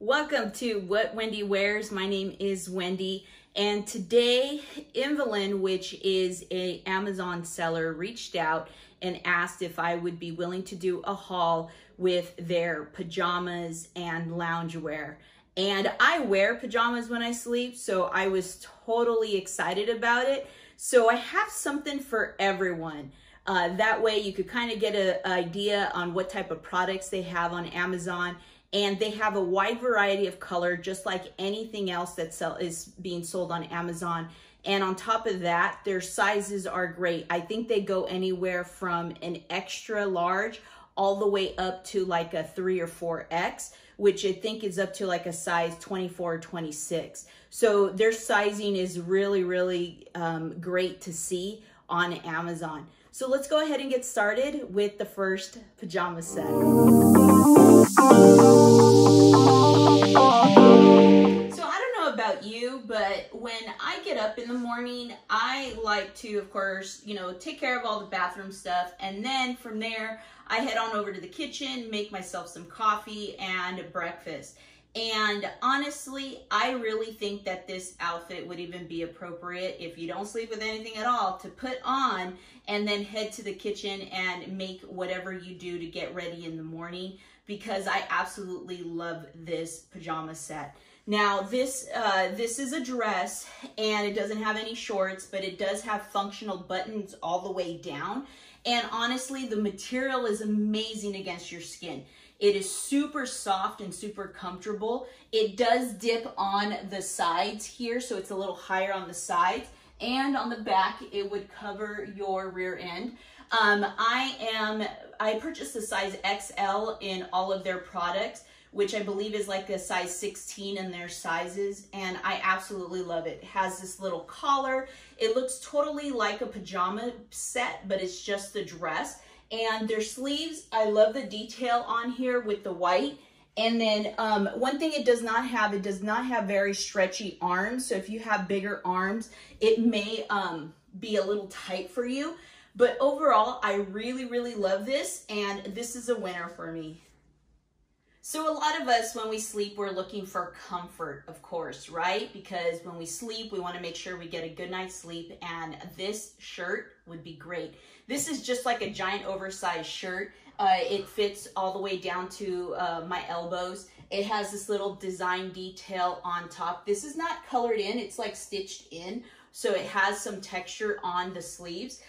Welcome to What Wendy Wears. My name is Wendy, and today Involand, which is an Amazon seller, reached out and asked if I would be willing to do a haul with their pajamas and loungewear. And I wear pajamas when I sleep, so I was totally excited about it. So I have something for everyone. That way you could kind of get an idea on what type of products they have on Amazon. And they have a wide variety of color, just like anything else that is being sold on Amazon. And on top of that, their sizes are great. I think they go anywhere from an extra large all the way up to like a 3 or 4X, which I think is up to like a size 24 or 26. So their sizing is really, really great to see on Amazon. So let's go ahead and get started with the first pajama set. You, but when I get up in the morning, I like to, of course, you know, take care of all the bathroom stuff, and then from there I head on over to the kitchen, make myself some coffee and breakfast. And honestly, I really think that this outfit would even be appropriate if you don't sleep with anything at all to put on and then head to the kitchen and make whatever you do to get ready in the morning, because I absolutely love this pajama set. Now this is a dress, and it doesn't have any shorts, but it does have functional buttons all the way down. And honestly, the material is amazing against your skin. It is super soft and super comfortable. It does dip on the sides here, so it's a little higher on the sides. And on the back, it would cover your rear end. I purchased a size XL in all of their products, which I believe is like a size 16 in their sizes, and I absolutely love it. It has this little collar. It looks totally like a pajama set, but it's just the dress. And their sleeves, I love the detail on here with the white. And then one thing it does not have very stretchy arms. So if you have bigger arms, it may be a little tight for you. But overall, I really, really love this, and this is a winner for me. So a lot of us, when we sleep, we're looking for comfort, of course, right? Because when we sleep, we want to make sure we get a good night's sleep, and this shirt would be great. This is just like a giant oversized shirt. It fits all the way down to my elbows. It has this little design detail on top. This is not colored in, it's like stitched in, so it has some texture on the sleeves.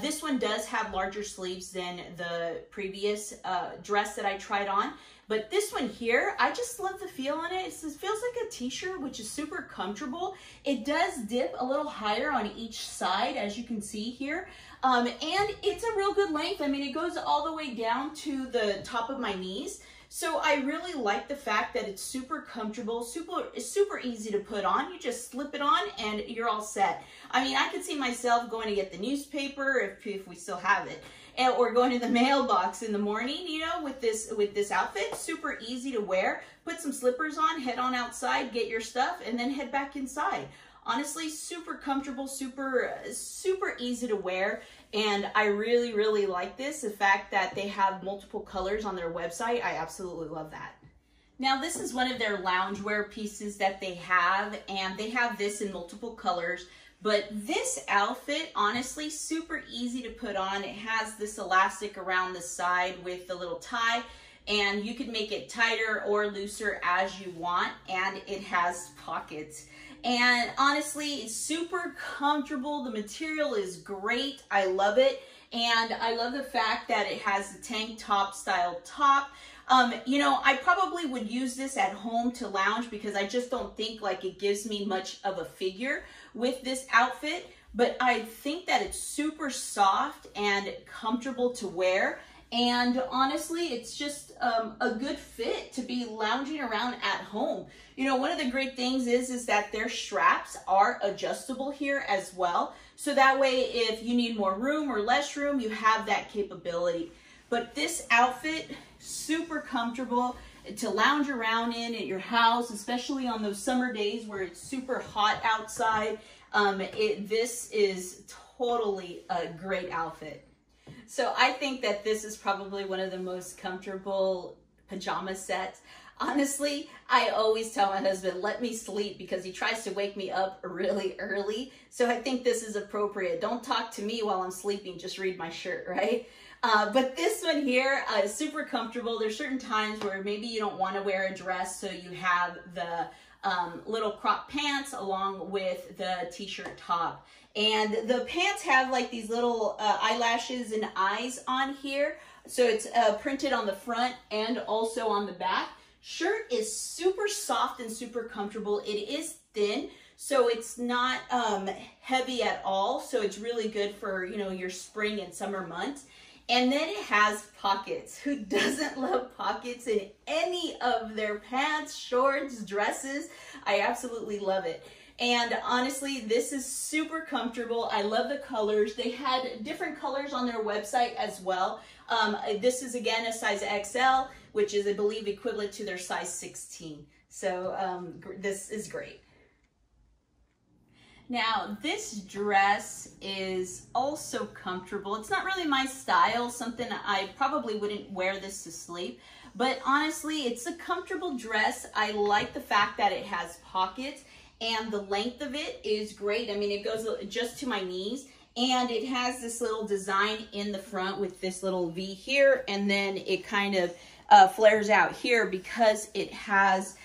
This one does have larger sleeves than the previous dress that I tried on. But this one here, I just love the feel on it. It feels like a t-shirt, which is super comfortable. It does dip a little higher on each side, as you can see here. And it's a real good length. I mean, it goes all the way down to the top of my knees. So I really like the fact that it's super comfortable, super easy to put on. You just slip it on and you're all set. I mean, I could see myself going to get the newspaper if we still have it, or going to the mailbox in the morning, you know, with this outfit. Super easy to wear. Put some slippers on, head on outside, get your stuff, and then head back inside. Honestly, super comfortable, super easy to wear, and I really, really like this. The fact that they have multiple colors on their website, I absolutely love that. Now, this is one of their loungewear pieces that they have, and they have this in multiple colors. But this outfit, honestly, super easy to put on. It has this elastic around the side with the little tie, and you can make it tighter or looser as you want, and it has pockets. And honestly, it's super comfortable. The material is great. I love it. And I love the fact that it has the tank top style top. You know, I probably would use this at home to lounge, because I just don't think like it gives me much of a figure with this outfit. But I think that it's super soft and comfortable to wear. And honestly, it's just a good fit to be lounging around at home. You know, one of the great things is that their straps are adjustable here as well. So that way, if you need more room or less room, you have that capability. But this outfit, super comfortable to lounge around in at your house, especially on those summer days where it's super hot outside. This is totally a great outfit. So I think that this is probably one of the most comfortable pajama sets. Honestly, I always tell my husband, let me sleep, because he tries to wake me up really early. So I think this is appropriate. Don't talk to me while I'm sleeping, just read my shirt, right? But this one here is super comfortable. There's certain times where maybe you don't want to wear a dress, so you have the little crop pants along with the t-shirt top. And the pants have like these little eyelashes and eyes on here. So it's printed on the front and also on the back. Shirt is super soft and super comfortable. It is thin, so it's not heavy at all. So it's really good for, you know, your spring and summer months. And then it has pockets. Who doesn't love pockets in any of their pants, shorts, dresses? I absolutely love it. And honestly, this is super comfortable. I love the colors. They had different colors on their website as well. This is again a size XL, which is, I believe, equivalent to their size 16. So this is great. Now, this dress is also comfortable. It's not really my style, something I probably wouldn't wear this to sleep, but honestly, it's a comfortable dress. I like the fact that it has pockets and the length of it is great. I mean, it goes just to my knees, and it has this little design in the front with this little V here, and then it kind of flares out here because it has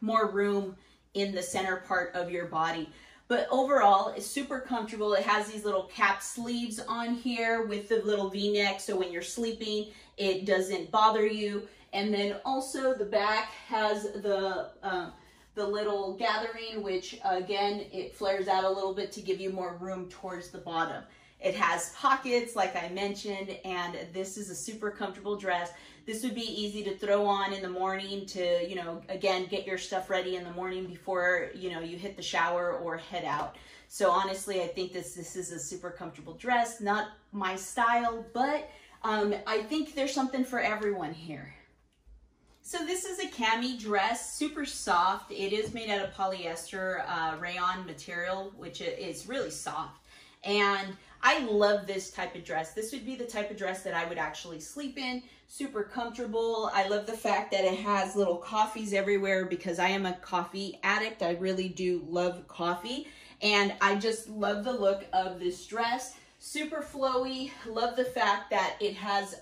more room in the center part of your body. But overall, it's super comfortable. It has these little cap sleeves on here with the little V-neck, so when you're sleeping, it doesn't bother you. And then also the back has the little gathering, which again, it flares out a little bit to give you more room towards the bottom. It has pockets, like I mentioned, and this is a super comfortable dress. This would be easy to throw on in the morning to, you know, again, get your stuff ready in the morning before, you know, you hit the shower or head out. So honestly, I think this is a super comfortable dress. Not my style, but I think there's something for everyone here. So this is a cami dress, super soft. It is made out of polyester rayon material, which is really soft. And I love this type of dress. This would be the type of dress that I would actually sleep in. Super comfortable. I love the fact that it has little coffees everywhere because I am a coffee addict. I really do love coffee. And I just love the look of this dress. Super flowy. Love the fact that it has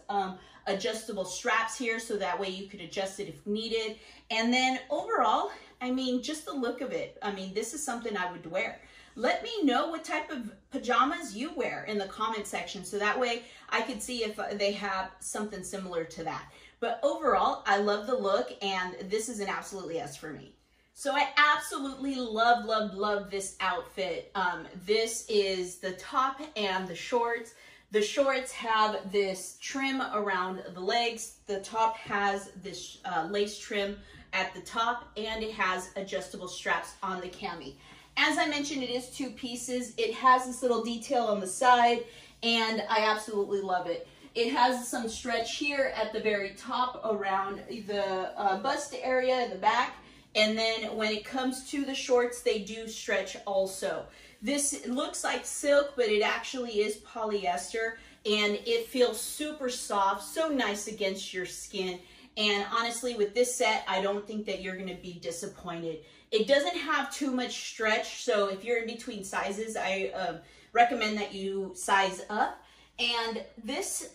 adjustable straps here, so that way you could adjust it if needed. And then overall, I mean, just the look of it. I mean, this is something I would wear. Let me know what type of pajamas you wear in the comment section, so that way I could see if they have something similar to that. But overall, I love the look, and this is an absolutely yes for me. So I absolutely love, love, love this outfit. This is the top and the shorts. The shorts have this trim around the legs. The top has this lace trim at the top, and it has adjustable straps on the cami. As I mentioned, it is two pieces. It has this little detail on the side, and I absolutely love it. It has some stretch here at the very top around the bust area in the back, and then when it comes to the shorts, they do stretch also. This looks like silk, but it actually is polyester, and it feels super soft, so nice against your skin. And honestly, with this set, I don't think that you're gonna be disappointed. It doesn't have too much stretch, so if you're in between sizes, I recommend that you size up. And this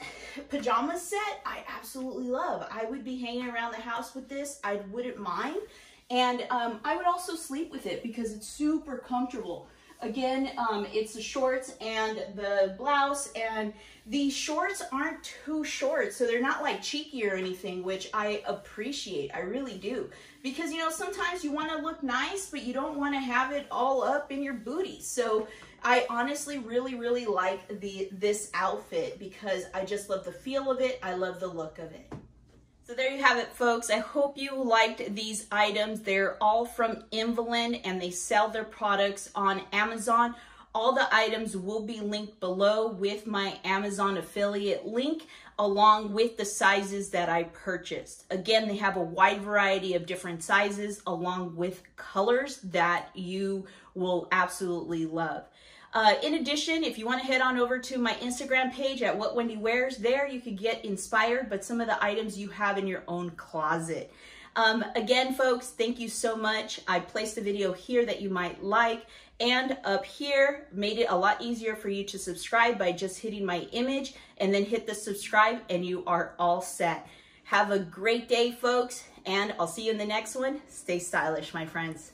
pajama set, I absolutely love. I would be hanging around the house with this. I wouldn't mind. And I would also sleep with it because it's super comfortable. Again, it's the shorts and the blouse, and the shorts aren't too short, so they're not like cheeky or anything, which I appreciate. I really do, because, you know, sometimes you want to look nice, but you don't want to have it all up in your booty. So I honestly really, really like this outfit because I just love the feel of it. I love the look of it. So there you have it, folks. I hope you liked these items. They're all from Involand, and they sell their products on Amazon. All the items will be linked below with my Amazon affiliate link, along with the sizes that I purchased. Again, they have a wide variety of different sizes, along with colors that you will absolutely love. In addition, if you want to head on over to my Instagram page at What Wendy Wears, there you could get inspired by some of the items you have in your own closet. Again, folks, thank you so much. I placed the video here that you might like, and up here, made it a lot easier for you to subscribe by just hitting my image and then hit the subscribe, and you are all set. Have a great day, folks, and I'll see you in the next one. Stay stylish, my friends.